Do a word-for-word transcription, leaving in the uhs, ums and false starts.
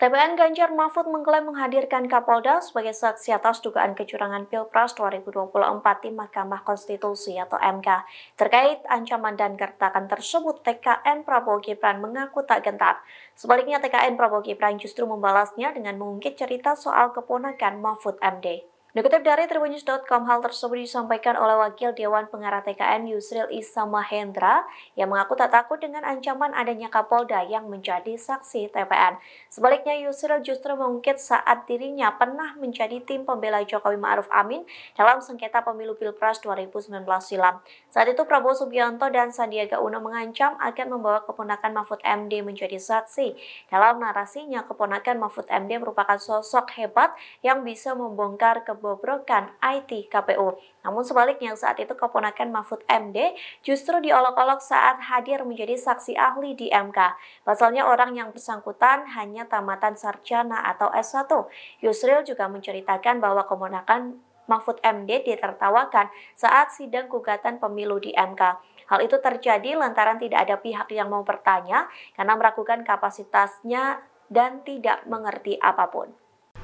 T P N Ganjar Mahfud mengklaim menghadirkan Kapolda sebagai saksi atas dugaan kecurangan Pilpres dua ribu dua puluh empat di Mahkamah Konstitusi atau M K. Terkait ancaman dan gertakan tersebut, T K N Prabowo-Gibran mengaku tak gentar. Sebaliknya, T K N Prabowo-Gibran justru membalasnya dengan mengungkit cerita soal keponakan Mahfud M D. Dikutip dari Tribunnews dot com, hal tersebut disampaikan oleh Wakil Dewan Pengarah T K N Yusril Ihza Mahendra yang mengaku tak takut dengan ancaman adanya Kapolda yang menjadi saksi T P N. Sebaliknya, Yusril justru mengungkit saat dirinya pernah menjadi tim pembela Jokowi Ma'ruf Amin dalam sengketa pemilu Pilpres dua ribu sembilan belas silam. Saat itu Prabowo Subianto dan Sandiaga Uno mengancam akan membawa keponakan Mahfud M D menjadi saksi. Dalam narasinya, keponakan Mahfud M D merupakan sosok hebat yang bisa membongkar ke Bobrokan I T K P U. Namun sebaliknya, saat itu keponakan Mahfud M D justru diolok-olok saat hadir menjadi saksi ahli di M K. Pasalnya orang yang bersangkutan hanya tamatan sarjana atau S satu. Yusril juga menceritakan bahwa keponakan Mahfud M D ditertawakan saat sidang gugatan pemilu di M K. Hal itu terjadi lantaran tidak ada pihak yang mau bertanya karena meragukan kapasitasnya dan tidak mengerti apapun.